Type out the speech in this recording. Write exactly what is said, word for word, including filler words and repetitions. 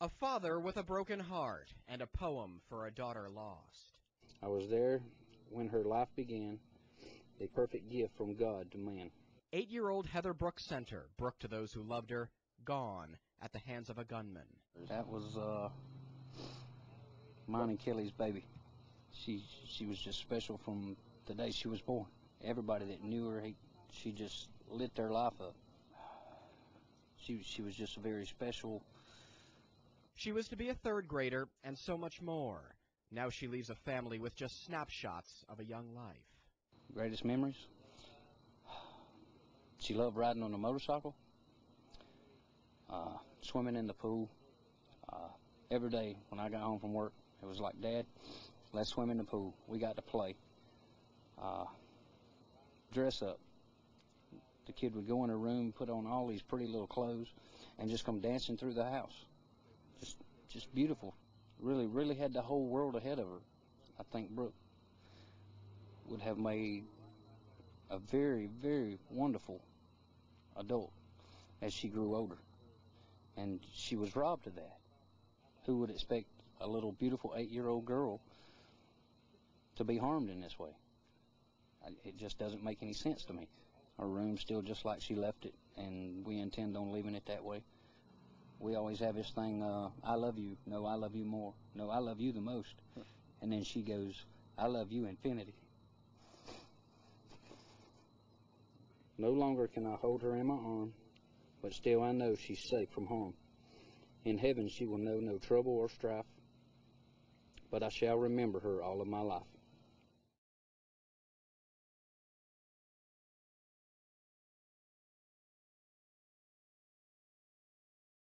A father with a broken heart and a poem for a daughter lost. I was there when her life began, a perfect gift from God to man. Eight-year-old Heather Brooke Center, Brooke to those who loved her, gone at the hands of a gunman. That was uh, mine and Kelly's baby. She she was just special from the day she was born. Everybody that knew her, she just lit their life up. She she was just very special. She was to be a third grader and so much more. Now she leaves a family with just snapshots of a young life. Greatest memories? She loved riding on a motorcycle, uh, swimming in the pool. Uh, every day when I got home from work, it was like, Dad, let's swim in the pool. We got to play. Uh, dress up. The kid would go in her room, put on all these pretty little clothes, and just come dancing through the house. Just, just beautiful. Really, really had the whole world ahead of her. I think Brooke would have made a very, very wonderful adult as she grew older. And she was robbed of that. Who would expect a little beautiful eight-year-old girl to be harmed in this way? It just doesn't make any sense to me. Her room's still just like she left it, and we intend on leaving it that way. We always have this thing, uh, I love you, no, I love you more, no, I love you the most. And then she goes, I love you infinity. No longer can I hold her in my arm, but still I know she's safe from harm. In heaven she will know no trouble or strife, but I shall remember her all of my life.